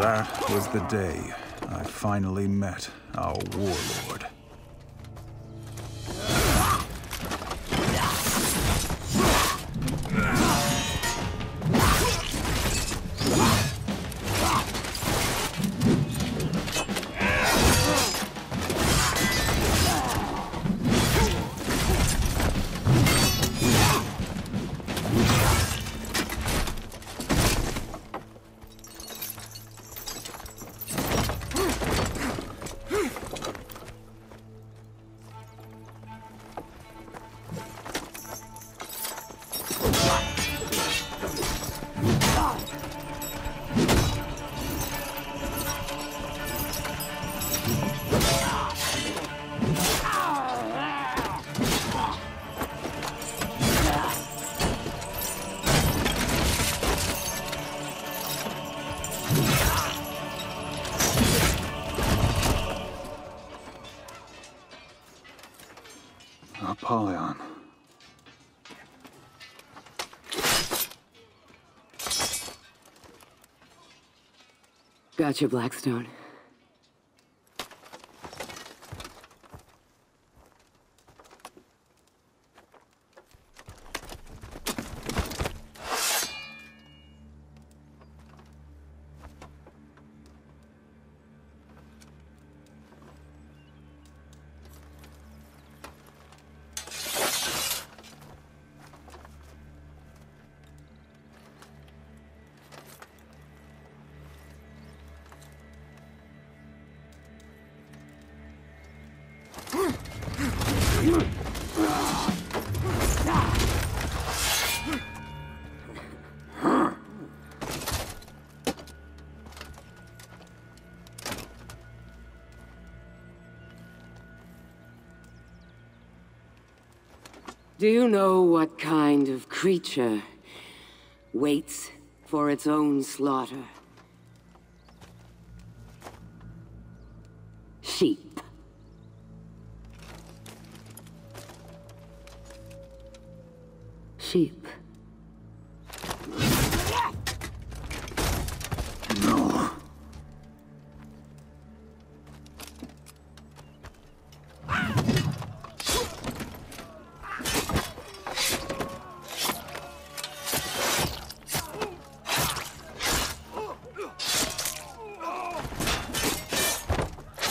That was the day I finally met our warlord. Apollyon. Gotcha, Blackstone. Do you know what kind of creature waits for its own slaughter? Sheep. Sheep.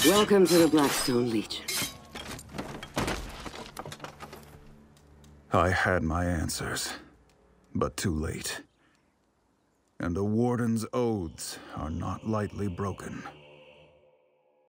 Welcome to the Blackstone Legion. I had my answers, but too late. And the Warden's oaths are not lightly broken.